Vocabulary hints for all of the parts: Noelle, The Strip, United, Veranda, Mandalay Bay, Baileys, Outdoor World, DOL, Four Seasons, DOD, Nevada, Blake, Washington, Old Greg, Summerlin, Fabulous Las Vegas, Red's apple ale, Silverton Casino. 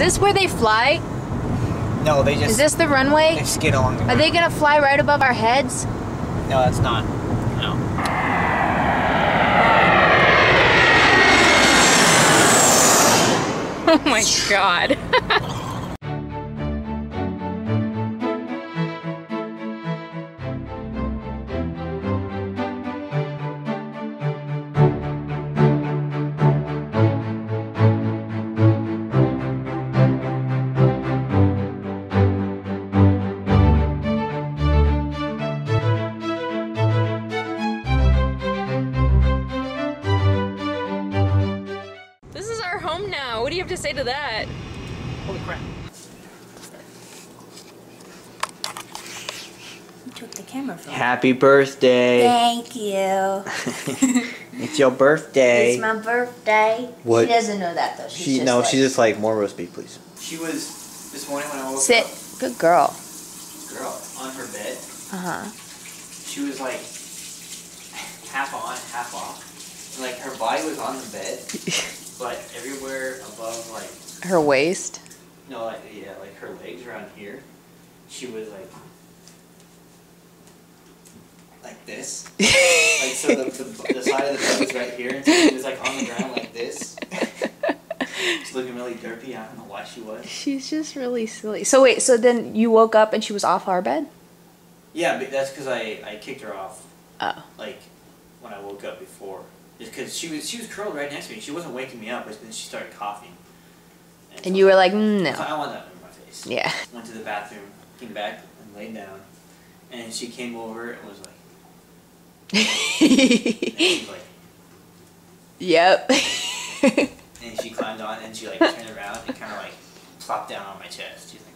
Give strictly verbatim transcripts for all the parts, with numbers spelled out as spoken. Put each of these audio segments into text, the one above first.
this where they fly? No, they just... Is this the runway? They skid along the ground. Are they going to fly right above our heads? No, that's not. No. Oh my God. To that. Holy crap. You took the camera from Happy birthday. Thank you. It's your birthday. It's my birthday. What? She doesn't know that though. She's she, just no, like, she's just like, more roast beef, please. She was, this morning when I woke Sit. up. Sit. Good girl. Girl, on her bed. Uh-huh. She was like, half on, half off. Like, her body was on the bed. But everywhere above, like... Her waist? No, like, yeah, like her legs around here. She was, like... Like this. Like, so the, the, the side of the bed was right here, and so she was, like, on the ground like this. She's looking really derpy. I don't know why she was. She's just really silly. So, wait, so then you woke up and she was off our bed? Yeah, but that's because I, I kicked her off. Oh. Like, when I woke up before. Because she was she was curled right next to me. She wasn't waking me up, but then she started coughing. And, and you were like, no. So I want that in my face. Yeah. Went to the bathroom, came back, and laid down. And she came over and was like... and she was like... Yep. And she climbed on, and she like turned around and kind of like plopped down on my chest. She's like...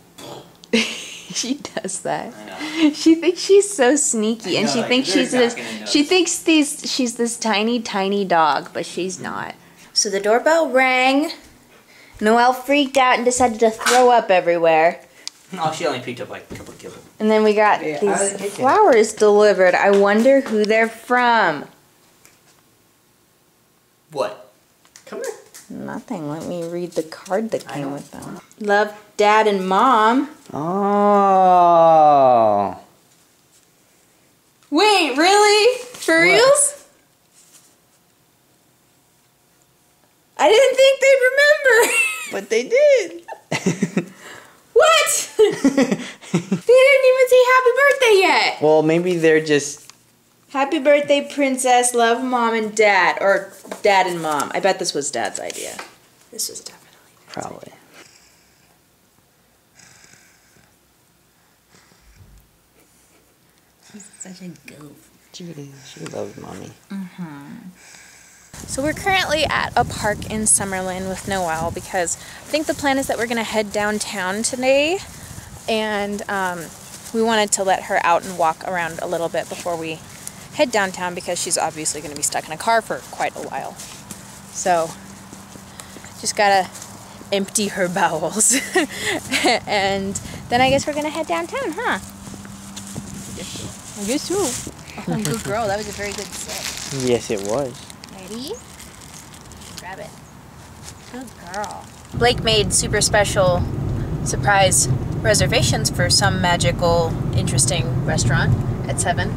She does that. I know. She thinks she's so sneaky, and know, she like, thinks she's this. She thinks these. She's this tiny, tiny dog, but she's not. So the doorbell rang. Noelle freaked out and decided to throw up everywhere. No, she only picked up like a couple of kibble. And then we got yeah, these flowers delivered. I wonder who they're from. What? Come here. Nothing. Let me read the card that came with them. Love, Dad and Mom. Oh. Wait, really? For what? Reals? I didn't think they'd remember. But they did. What? They didn't even say happy birthday yet. Well, maybe they're just... Happy birthday, princess. Love, Mom and Dad. Or Dad and Mom. I bet this was Dad's idea. This was definitely Dad's Probably. idea. She's such a goof. Judy, she loves Mommy. Mm-hmm. So we're currently at a park in Summerlin with Noelle because I think the plan is that we're going to head downtown today. And um, we wanted to let her out and walk around a little bit before we head downtown because she's obviously going to be stuck in a car for quite a while. So, just gotta empty her bowels. And then I guess we're going to head downtown, huh? Yes, I guess so. Oh, good girl. That was a very good sip. Yes, it was. Ready? Grab it. Good girl. Blake made super special surprise reservations for some magical, interesting restaurant at seven.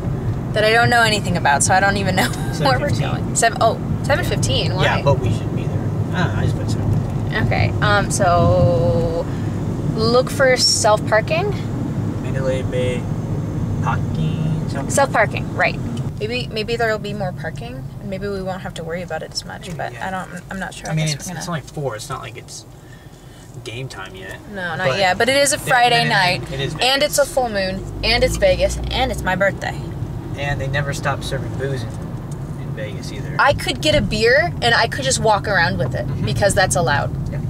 That I don't know anything about, so I don't even know where we're going. Seven, oh, seven fifteen, why? Yeah, but we should be there. Ah, I just put seven fifteen. Okay, um, so look for self-parking. Mandalay Bay parking. Self-parking, right. Maybe maybe there'll be more parking, and maybe we won't have to worry about it as much, maybe, but yeah. I don't, I'm not sure. I, I mean, it's, gonna... it's only four, it's not like it's game time yet. No, not but yet, but it is a Friday it, night, it is and it's a full moon, and it's Vegas, and it's my birthday. And they never stop serving booze in, in Vegas either. I could get a beer and I could just walk around with it mm-hmm. because that's allowed yeah.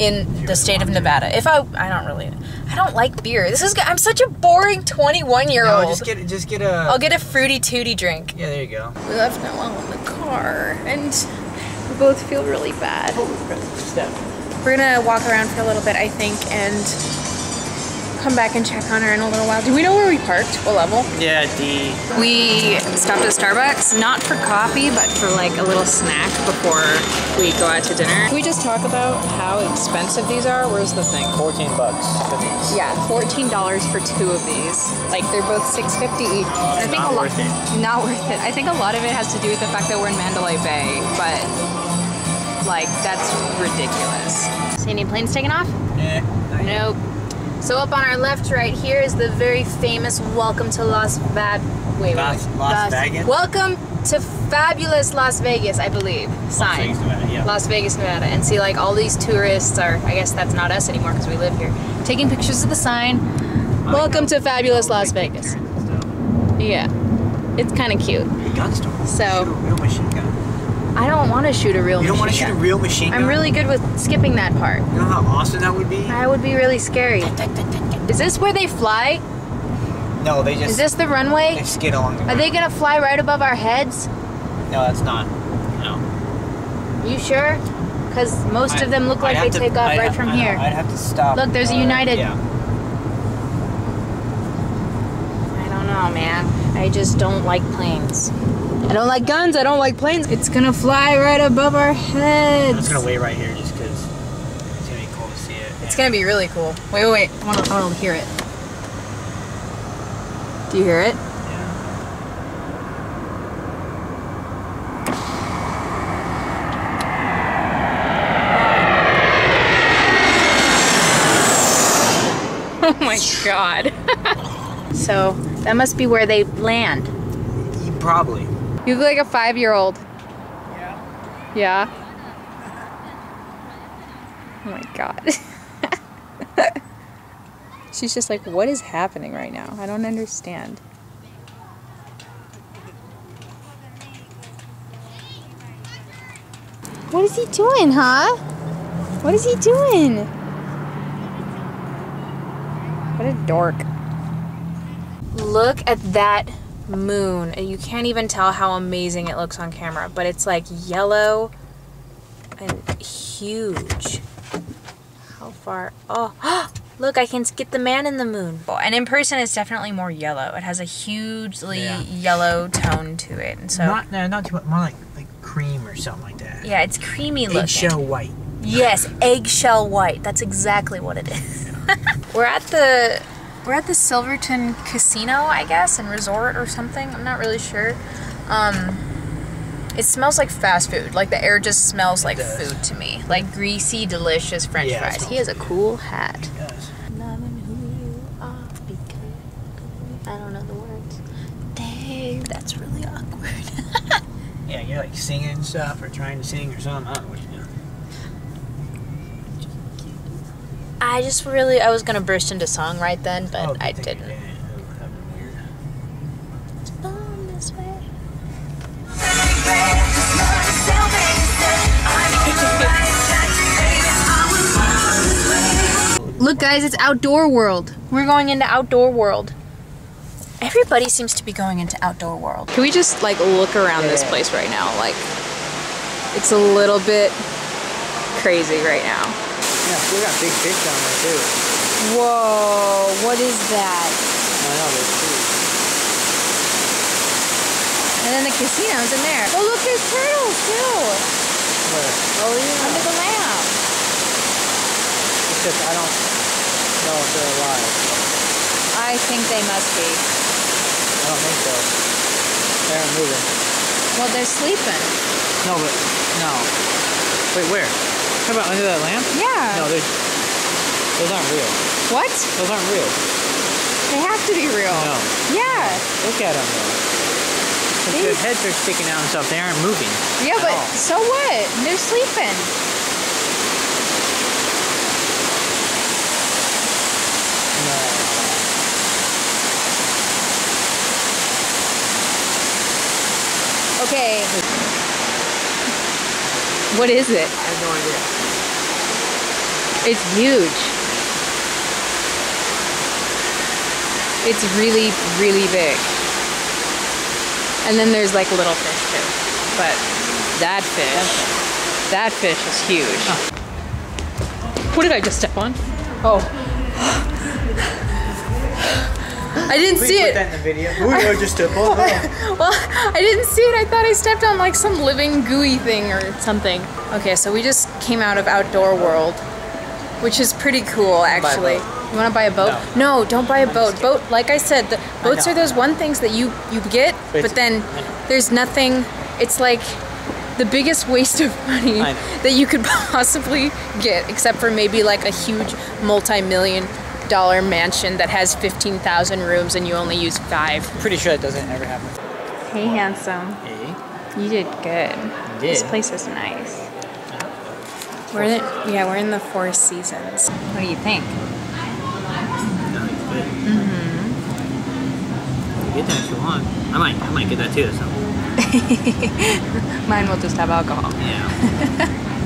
in the state of Nevada. To. If I, I don't really, I don't like beer. This is, I'm such a boring twenty-one year old. No, just get, just get a. I'll get a fruity tooty drink. Yeah, there you go. We left Noelle in the car, and we both feel really bad. Holy crap. Step. We're gonna walk around for a little bit, I think, and come back and check on her in a little while. Do we know where we parked? What level? Yeah, D. We stopped at Starbucks, not for coffee, but for like a little snack before we go out to dinner. Can we just talk about how expensive these are? Where's the thing? fourteen bucks for these. Yeah, fourteen dollars for two of these. Like, they're both six fifty each. I think not a worth it. Not worth it. I think a lot of it has to do with the fact that we're in Mandalay Bay, but like, that's ridiculous. See any planes taking off? Yeah. Nope. So up on our left right here is the very famous Welcome to Las Vad... Wait, Las, wait. Las, Las Vegas? Welcome to Fabulous Las Vegas, I believe. Sign. Las Vegas, Nevada, yeah. Las Vegas, Nevada. And see, like, all these tourists are... I guess that's not us anymore because we live here. Taking pictures of the sign. Welcome to Fabulous Las Vegas. Yeah. It's kind of cute. Gun store. So... real machine gun. I don't want to shoot a real machine gun. You don't want to shoot a real machine gun? I'm really good with skipping that part. You know how awesome that would be? That would be really scary. Is this where they fly? No, they just... Is this the runway? They skid along the ground. Are they going to fly right above our heads? No, that's not. No. You sure? Because most I, of them look like they to, take off I'd right ha, from I here. Know, I'd have to stop. Look, there's uh, a United. Yeah. I don't know, man. I just don't like planes. I don't like guns, I don't like planes. It's gonna fly right above our heads. I'm just gonna wait right here just because it's gonna be cool to see it. It's gonna be really cool. Wait, wait, wait. I wanna, I wanna hear it. Do you hear it? Yeah. Oh my god. So, that must be where they land. Probably. You look like a five-year-old. Yeah. Yeah? Oh my god. She's just like, what is happening right now? I don't understand. What is he doing, huh? What is he doing? What a dork. Look at that moon, and you can't even tell how amazing it looks on camera, but it's like yellow and huge. How far? Oh, look, I can get the man in the moon. And in person, it's definitely more yellow. It has a hugely yeah. yellow tone to it, and so not no, not too much, more like like cream or something like that. Yeah, it's creamy looking. Eggshell white. Yes, eggshell white. That's exactly what it is. We're at the. We're at the Silverton Casino, I guess, and resort or something. I'm not really sure. Um, it smells like fast food. Like the air just smells like food to me. Like greasy, delicious French yeah, fries. He has a cool hat. He does. Loving who you are because I don't know the words. Dave, that's really awkward. Yeah, you're like singing stuff or trying to sing or something. I don't know what you're doing. I just really, I was going to burst into song right then, but oh, I didn't. It, weird. It's fun this way. Look guys, it's Outdoor World. We're going into Outdoor World. Everybody seems to be going into Outdoor World. Can we just like look around yeah. this place right now? Like, it's a little bit crazy right now. Yeah, we got big fish down there too. Whoa, what is that? I know, there's two. And then the casino's in there. Oh look, there's turtles too! Where? Oh yeah. Under the lamp. It's just, I don't know if they're alive. I think they must be. I don't think so. They aren't moving. Well, they're sleeping. No, but, no. Wait, where? How about under that lamp? Yeah. No, those aren't real. What? Those aren't real. They have to be real. No. Yeah. Look at them though. Their heads are sticking out and stuff. They aren't moving. Yeah, but all. So what? They're sleeping. No. Okay. What is it? I have no idea. It's huge. It's really, really big. And then there's like little fish too. But that fish, that fish is huge. Oh. What did I just step on? Oh. I didn't Please see put it. That in the video. Ooh, I, just a ball. Well, I didn't see it. I thought I stepped on like some living gooey thing or something. Okay, so we just came out of Outdoor World, which is pretty cool actually. You want to buy a boat? No, no don't buy a boat. Boat, like I said, the boats are those one things that you you get, but, but then there's nothing. It's like the biggest waste of money that you could possibly get, except for maybe like a huge multi-million dollar mansion that has fifteen thousand rooms and you only use five. I'm pretty sure that doesn't ever happen. Hey, handsome. Hey. You did good. I did. This place is nice. Uh, we're in, yeah, we're in the Four Seasons. What do you think? Mm-hmm. You get that if you want. I might, I might get that too or something. Mine will just have alcohol. Yeah.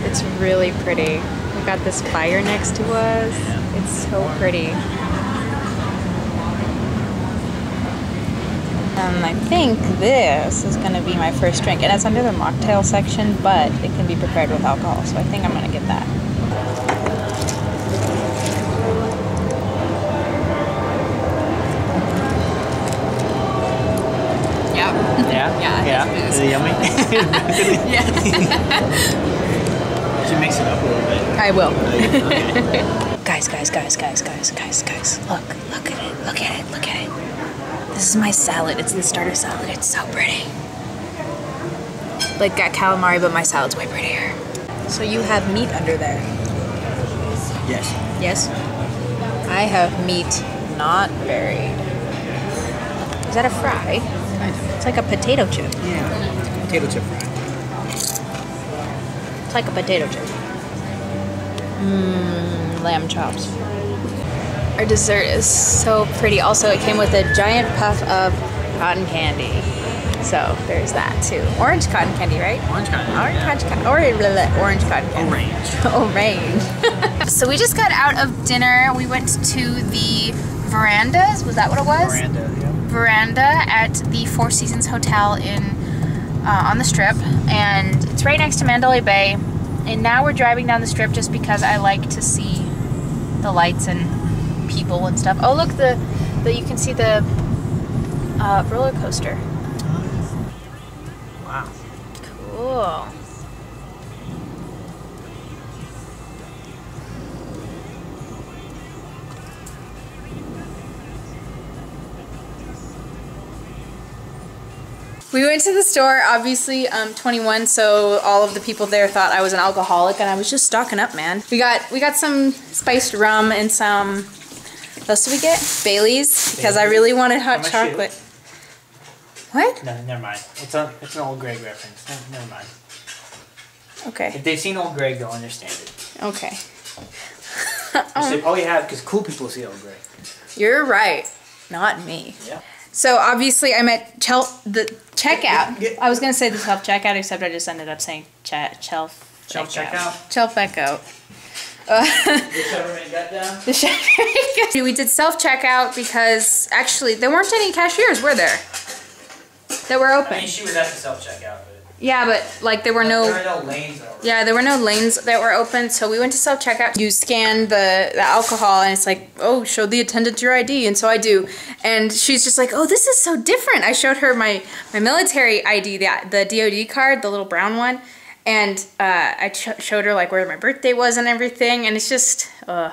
It's really pretty. We've got this fire next to us. Yeah. It's so pretty. Um, I think this is going to be my first drink. And it's under the mocktail section, but it can be prepared with alcohol. So I think I'm going to get that. Yeah, yeah. It is. Is it yummy? Yeah. You should mix it up a little bit. I will. Okay. Guys, guys, guys, guys, guys, guys, guys. Look, look at it, look at it, look at it. This is my salad. It's the starter salad. It's so pretty. Like got calamari, but my salad's way prettier. So you have meat under there? Yes. Yes? I have meat not buried. Is that a fry? It's like a potato chip. Yeah, potato chip fry. It's like a potato chip. Mmm, lamb chops. Our dessert is so pretty. Also, it came with a giant puff of cotton candy. So there's that too. Orange cotton candy, right? Orange cotton. Orange yeah. cotton. Or orange cotton candy. Orange. Orange. So we just got out of dinner. We went to the Verandas. Was that what it was? Veranda. Yeah. Veranda at the Four Seasons Hotel in uh, on the Strip, and it's right next to Mandalay Bay. And now we're driving down the Strip just because I like to see the lights and people and stuff. Oh, look, the, the you can see the uh, roller coaster. Wow. Cool. We went to the store, obviously, um, twenty-one, so all of the people there thought I was an alcoholic, and I was just stocking up, man. We got we got some spiced rum and some, what else did we get? Baileys, because Baileys. I really wanted hot chocolate. Shoot? What? No, never mind. It's, a, it's an Old Greg reference. No, never mind. Okay. If they've seen Old Greg, they'll understand it. Okay. um, they probably have, because cool people see Old Greg. You're right. Not me. Yeah. So obviously I'm at Chel the checkout. Get, get. I was gonna say the self checkout, except I just ended up saying ch shelf checkout. Checkout. Checkout. Uh, the checkout got down. The checkout. We did self checkout because actually there weren't any cashiers, were there? That were open. I mean, she was at the self checkout. Yeah, but like there were no, there were no lanes over. Yeah, there were no lanes that were open, so we went to self-checkout. You scan the, the alcohol and it's like, oh, show the attendant your I D, and so I do. And she's just like, oh, this is so different. I showed her my, my military I D, the, the D O D card, the little brown one, and uh, I sh showed her like where my birthday was and everything, and it's just, uh,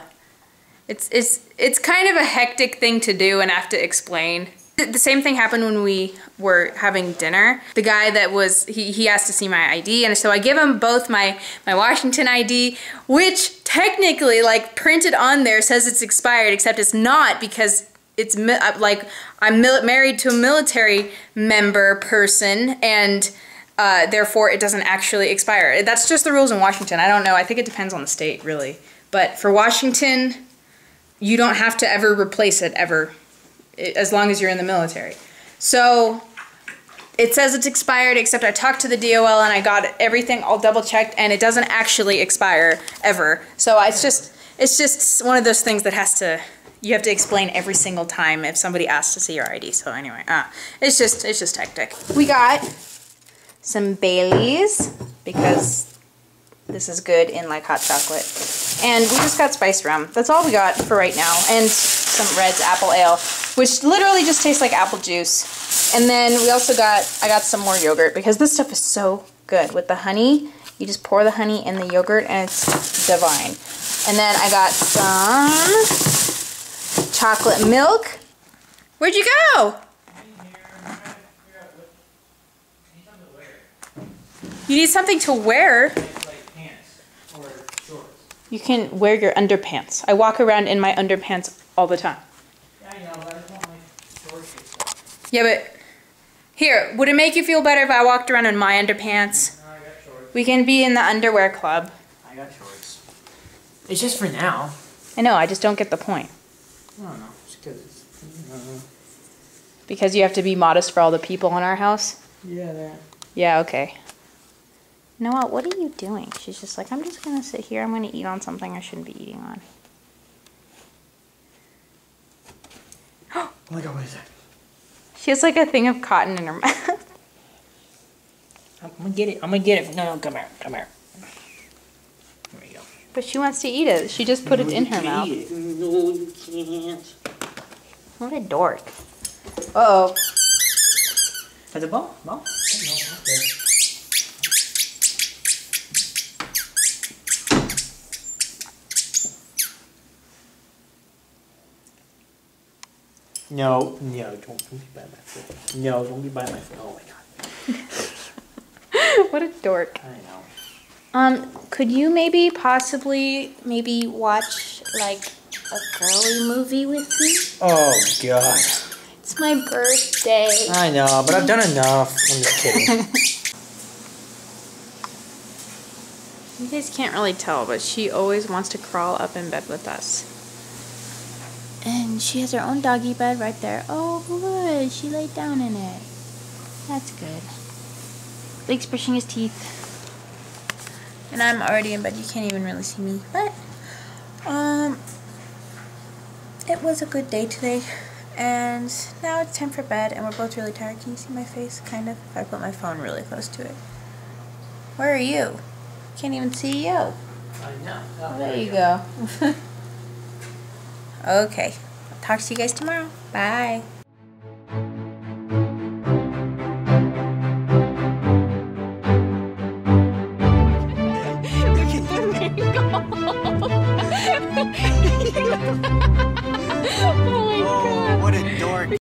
it's, it's, it's kind of a hectic thing to do and have to explain. The same thing happened when we were having dinner. The guy that was, he, he asked to see my I D, and so I give him both my, my Washington I D, which technically, like, printed on there says it's expired, except it's not, because it's, like, I'm married to a military member person, and uh, therefore it doesn't actually expire. That's just the rules in Washington. I don't know. I think it depends on the state, really. But for Washington, you don't have to ever replace it, ever. As long as you're in the military. So it says it's expired, except I talked to the D O L and I got everything all double checked, and it doesn't actually expire ever. So it's just it's just one of those things that has to, you have to explain every single time if somebody asks to see your I D. So anyway, ah, it's just it's just hectic. We got some Baileys because this is good in like hot chocolate. And we just got spiced rum. That's all we got for right now. And some Red's apple ale, which literally just tastes like apple juice. And then we also got, I got some more yogurt because this stuff is so good. With the honey, you just pour the honey in the yogurt and it's divine. And then I got some chocolate milk. Where'd you go? You need something to wear? You can wear your underpants. I walk around in my underpants all the time. I know, but I just want my shorts and stuff. Yeah, but here, would it make you feel better if I walked around in my underpants? No, I got shorts. We can be in the underwear club. I got shorts. It's just for now. I know, I just don't get the point. No, no, it's because it's... Uh, because you have to be modest for all the people in our house? Yeah, that. Yeah, okay. Noelle, what are you doing? She's just like, I'm just going to sit here. I'm going to eat on something I shouldn't be eating on. Oh my God, what is that? She has like a thing of cotton in her mouth. I'm going to get it. I'm going to get it. No, no, come here. Come here. There we go. But she wants to eat it. She just put no, it in her mouth. Eat it. No, you can't. What a dork. Uh-oh. Is it ball? Ball? No, okay. No, no, don't, don't be by my foot. No, don't be by my foot. Oh my God. What a dork. I know. Um, could you maybe possibly maybe watch like a girly movie with me? Oh God. It's my birthday. I know, but I've done enough. I'm just kidding. You guys can't really tell, but she always wants to crawl up in bed with us. And she has her own doggy bed right there. Oh, good. She laid down in it. That's good. Blake's brushing his teeth. And I'm already in bed. You can't even really see me. But, um, it was a good day today. And now it's time for bed. And we're both really tired. Can you see my face? Kind of. If I put my phone really close to it. Where are you? Can't even see you. I know. Oh, there you go. go. Okay. I'll talk to you guys tomorrow. Bye.